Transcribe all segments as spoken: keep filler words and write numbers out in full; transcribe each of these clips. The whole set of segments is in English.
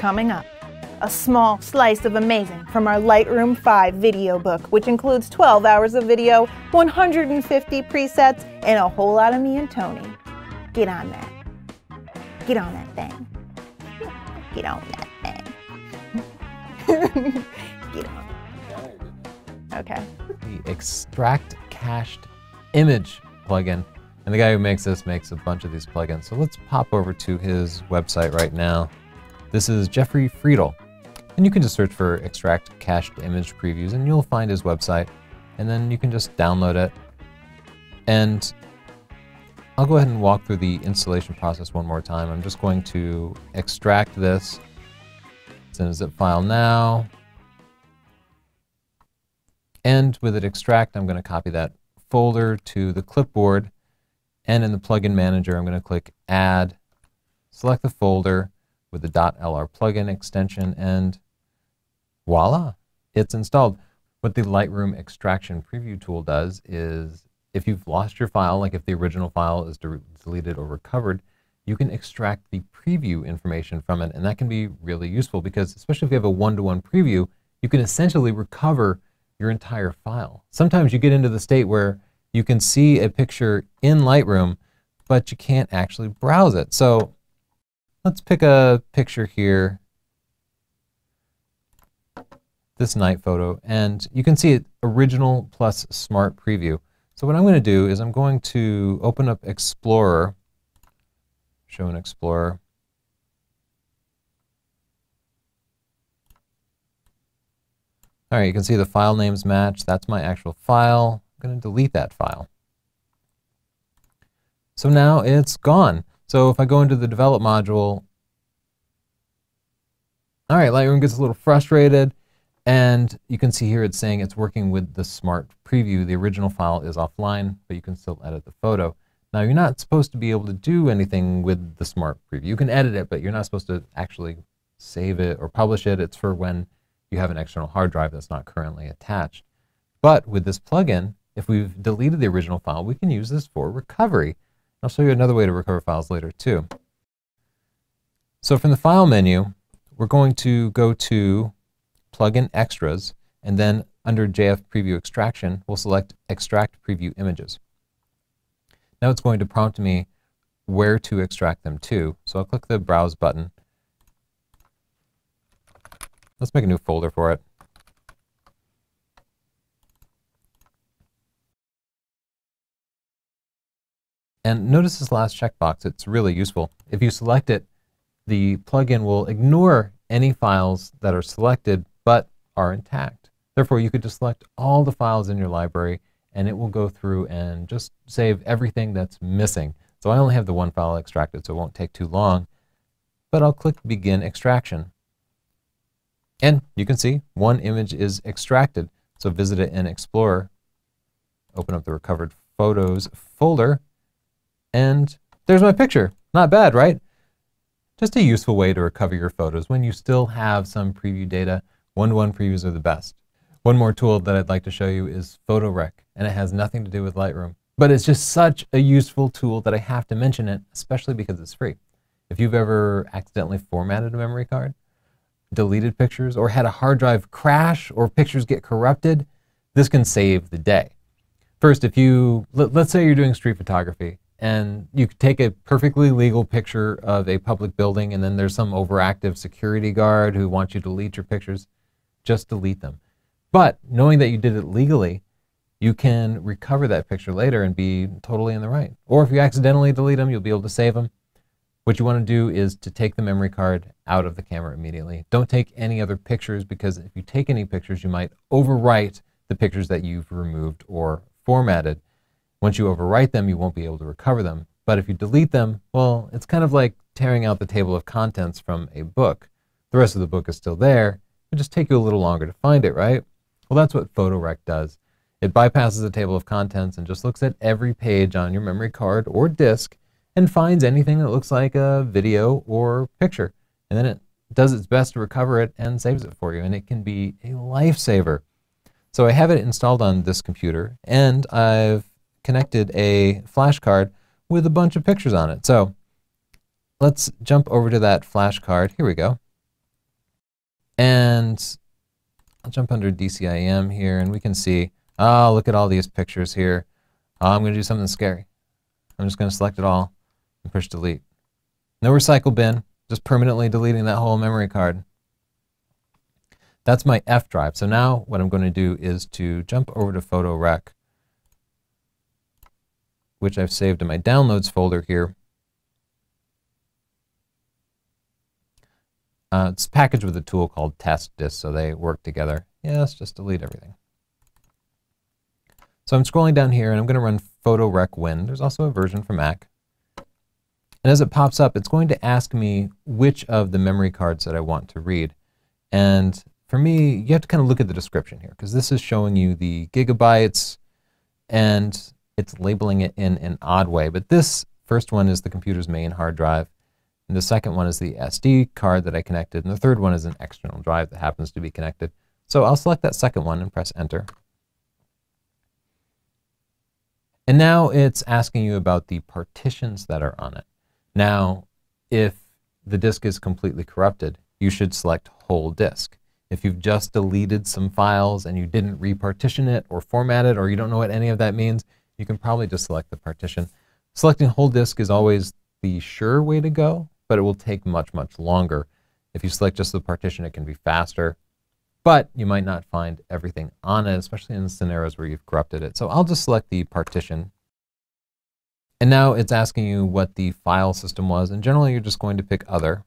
Coming up, a small slice of amazing from our Lightroom five video book, which includes twelve hours of video, one hundred fifty presets, and a whole lot of me and Tony. Get on that. Get on that thing. Get on that thing. Get on. Okay. The Extract Cached Image plugin. And the guy who makes this makes a bunch of these plugins. So let's pop over to his website right now. This is Jeffrey Friedl. And you can just search for Extract Cached Image Previews and you'll find his website. And then you can just download it. And I'll go ahead and walk through the installation process one more time. I'm just going to extract this. It's in a zip file now. And with it extract, I'm going to copy that folder to the clipboard. And in the plugin manager, I'm going to click Add, select the folder with the .lr plugin extension, and voila, it's installed. What the Lightroom Extraction Preview tool does is, if you've lost your file, like if the original file is de deleted or recovered, you can extract the preview information from it, and that can be really useful because, especially if you have a one-to-one preview, you can essentially recover your entire file. Sometimes you get into the state where you can see a picture in Lightroom, but you can't actually browse it. So let's pick a picture here, this night photo, and you can see it original plus smart preview. So what I'm going to do is I'm going to open up Explorer, show an Explorer. All right, you can see the file names match. That's my actual file. I'm going to delete that file. So now it's gone. So if I go into the Develop module, all right, Lightroom gets a little frustrated. And you can see here it's saying it's working with the smart preview. The original file is offline, but you can still edit the photo. Now, you're not supposed to be able to do anything with the smart preview. You can edit it, but you're not supposed to actually save it or publish it. It's for when you have an external hard drive that's not currently attached. But with this plugin, if we've deleted the original file, we can use this for recovery. I'll show you another way to recover files later, too. So from the File menu, we're going to go to Plugin Extras, and then under J F Preview Extraction, we'll select Extract Preview Images. Now it's going to prompt me where to extract them to. So I'll click the Browse button. Let's make a new folder for it. And notice this last checkbox. It's really useful. If you select it, the plugin will ignore any files that are selected but are intact. Therefore, you could just select all the files in your library and it will go through and just save everything that's missing. So I only have the one file extracted, so it won't take too long. But I'll click Begin Extraction. And you can see one image is extracted. So visit it in Explorer, open up the Recovered Photos folder, and there's my picture. Not bad, right? Just a useful way to recover your photos when you still have some preview data. One-to-one previews are the best. One more tool that I'd like to show you is PhotoRec, and it has nothing to do with Lightroom. But it's just such a useful tool that I have to mention it, especially because it's free. If you've ever accidentally formatted a memory card, deleted pictures, or had a hard drive crash, or pictures get corrupted, this can save the day. First, if you, let's say you're doing street photography, and you could take a perfectly legal picture of a public building, and then there's some overactive security guard who wants you to delete your pictures. Just delete them. But knowing that you did it legally, you can recover that picture later and be totally in the right. Or if you accidentally delete them, you'll be able to save them. What you want to do is to take the memory card out of the camera immediately. Don't take any other pictures, because if you take any pictures, you might overwrite the pictures that you've removed or formatted. Once you overwrite them, you won't be able to recover them. But if you delete them, well, it's kind of like tearing out the table of contents from a book. The rest of the book is still there. It'll just take you a little longer to find it, right? Well, that's what PhotoRec does. It bypasses the table of contents and just looks at every page on your memory card or disk and finds anything that looks like a video or picture. And then it does its best to recover it and saves it for you. And it can be a lifesaver. So I have it installed on this computer, and I've connected a flash card with a bunch of pictures on it. So let's jump over to that flash card. Here we go. And I'll jump under D C I M here, and we can see, oh, look at all these pictures here. Oh, I'm going to do something scary. I'm just going to select it all and push delete. No recycle bin, just permanently deleting that whole memory card. That's my F drive. So now what I'm going to do is to jump over to PhotoRec, which I've saved in my downloads folder here. Uh, it's packaged with a tool called TestDisk, so they work together. Yeah, let's just delete everything. So I'm scrolling down here, and I'm going to run PhotoRec Win. There's also a version for Mac. And as it pops up, it's going to ask me which of the memory cards that I want to read. And for me, you have to kind of look at the description here, because this is showing you the gigabytes, and it's labeling it in an odd way. But this first one is the computer's main hard drive, and the second one is the S D card that I connected, and the third one is an external drive that happens to be connected. So I'll select that second one and press Enter. And now it's asking you about the partitions that are on it. Now, if the disk is completely corrupted, you should select Whole Disk. If you've just deleted some files and you didn't repartition it or format it, or you don't know what any of that means, you can probably just select the partition. Selecting Whole Disk is always the sure way to go, but it will take much, much longer. If you select just the partition, it can be faster, but you might not find everything on it, especially in scenarios where you've corrupted it. So I'll just select the partition. And now it's asking you what the file system was, and generally you're just going to pick Other.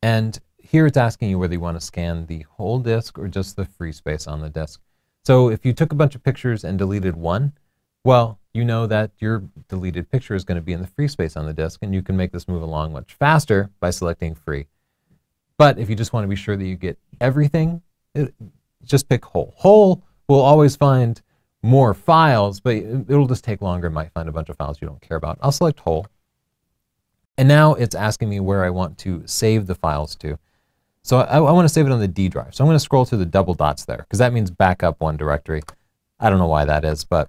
And here it's asking you whether you want to scan the whole disk or just the free space on the disk. So if you took a bunch of pictures and deleted one, well, you know that your deleted picture is going to be in the free space on the disk, and you can make this move along much faster by selecting free. But if you just want to be sure that you get everything, it, just pick whole. Whole will always find more files, but it'll just take longer. It might find a bunch of files you don't care about. I'll select whole. And now it's asking me where I want to save the files to. So I, I want to save it on the D drive. So I'm going to scroll to the double dots there, because that means back up one directory. I don't know why that is, but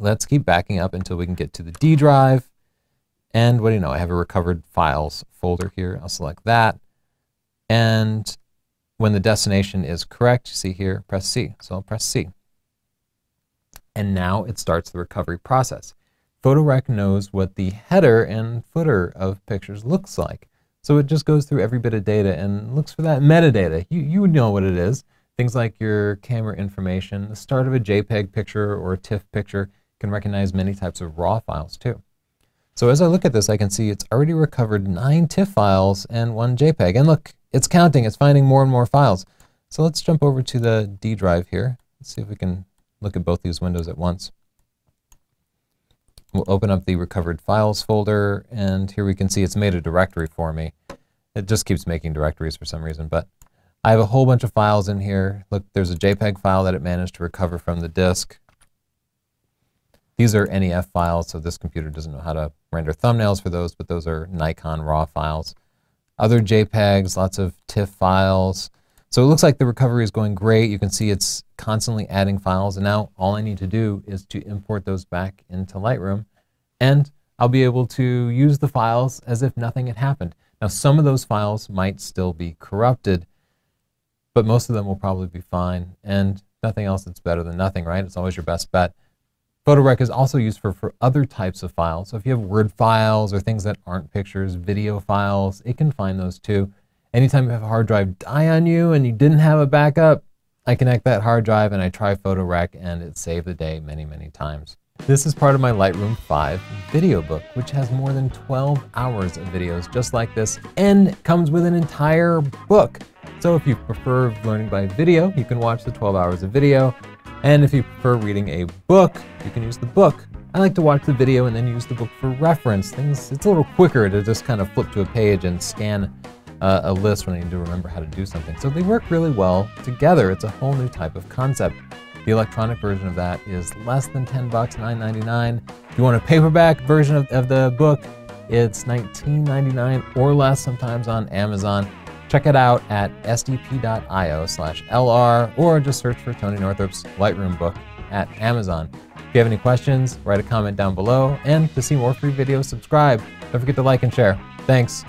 let's keep backing up until we can get to the D drive. And what do you know, I have a recovered files folder here. I'll select that. And when the destination is correct, you see here, press C. So I'll press C. And now it starts the recovery process. PhotoRec knows what the header and footer of pictures looks like. So it just goes through every bit of data and looks for that metadata. You, you know what it is. Things like your camera information, the start of a JPEG picture or a TIFF picture. Can recognize many types of raw files too. So as I look at this, I can see it's already recovered nine TIFF files and one JPEG. And look, it's counting. It's finding more and more files. So let's jump over to the D drive here. Let's see if we can look at both these windows at once. We'll open up the recovered files folder, and here we can see it's made a directory for me. It just keeps making directories for some reason, but I have a whole bunch of files in here. Look, there's a JPEG file that it managed to recover from the disk. These are N E F files, so this computer doesn't know how to render thumbnails for those, but those are Nikon RAW files. Other JPEGs, lots of TIFF files. So it looks like the recovery is going great. You can see it's constantly adding files, and now all I need to do is to import those back into Lightroom, and I'll be able to use the files as if nothing had happened. Now, some of those files might still be corrupted, but most of them will probably be fine, and nothing else that's better than nothing, right? It's always your best bet. PhotoRec is also used for, for other types of files. So if you have Word files or things that aren't pictures, video files, it can find those too. Anytime you have a hard drive die on you and you didn't have a backup, I connect that hard drive and I try PhotoRec, and it saved the day many, many times. This is part of my Lightroom five video book, which has more than twelve hours of videos just like this, and comes with an entire book. So if you prefer learning by video, you can watch the twelve hours of video. And if you prefer reading a book, you can use the book. I like to watch the video and then use the book for reference. Things, it's a little quicker to just kind of flip to a page and scan Uh, a list when I need to remember how to do something. So they work really well together. It's a whole new type of concept. The electronic version of that is less than ten bucks, nine ninety-nine. If you want a paperback version of, of the book, it's nineteen ninety-nine or less sometimes on Amazon. Check it out at s d p dot i o slash l r, or just search for Tony Northrup's Lightroom book at Amazon. If you have any questions, write a comment down below, and to see more free videos, subscribe. Don't forget to like and share. Thanks.